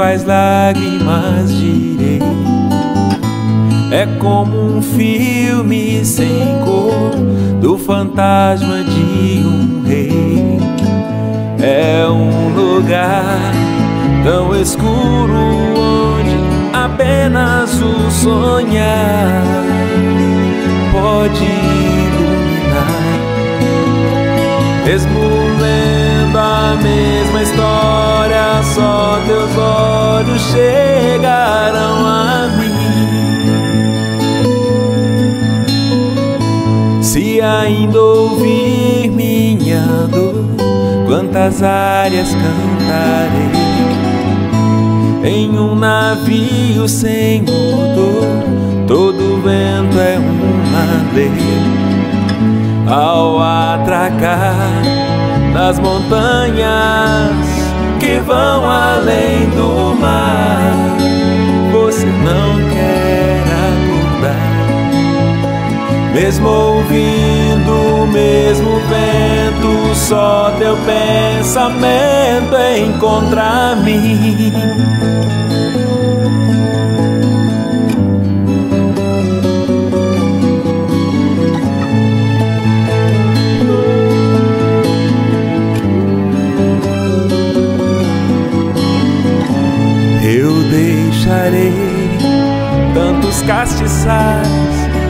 quais lágrimas girei. É como um filme sem cor do fantasma de um rei. É um lugar tão escuro onde apenas o sonhar pode iluminar. Mesmo lendo a mesma história, só teus olhos chegarão a mim. Se ainda ouvir minha dor, quantas áreas cantarei. Em um navio sem motor, todo vento é uma lei. Ao atracar nas montanhas que vão além do mar, você não quer acordar. Mesmo ouvindo o mesmo vento, só teu pensamento encontra mim. Eu deixarei tantos castiçais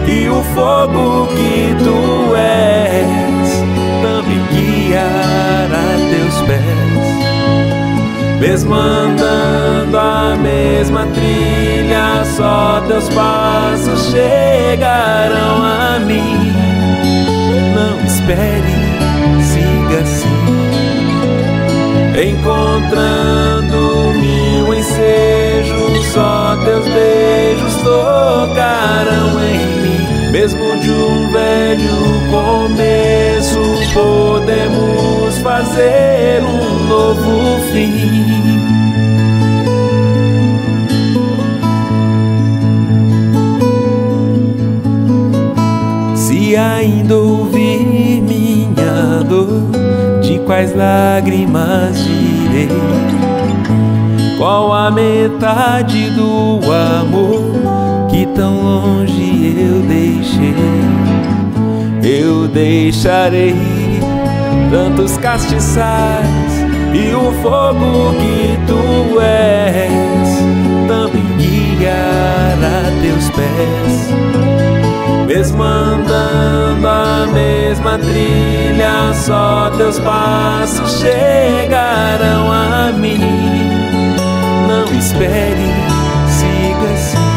e o fogo que tu és também guiará teus pés. Mesmo andando a mesma trilha, só teus passos chegarão a mim. Não espere, siga assim, encontrando-me um ensejo. Só teus beijos tocarão em mim. Mesmo de um velho começo, podemos fazer um novo fim. Se ainda ouvir minha dor, de quais lágrimas direi? Qual a metade do amor que tão longe eu deixei? Eu deixarei tantos castiçais e o fogo que tu és também guiará teus pés. Mesmo andando a mesma trilha, só teus passos chegarão a mim. Não espere, siga assim,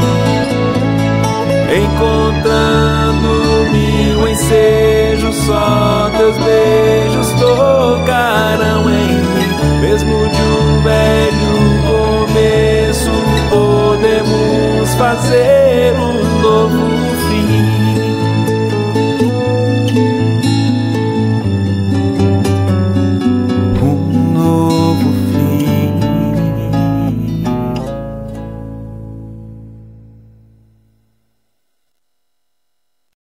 encontrando-me um ensejo. Só teus beijos tocarão.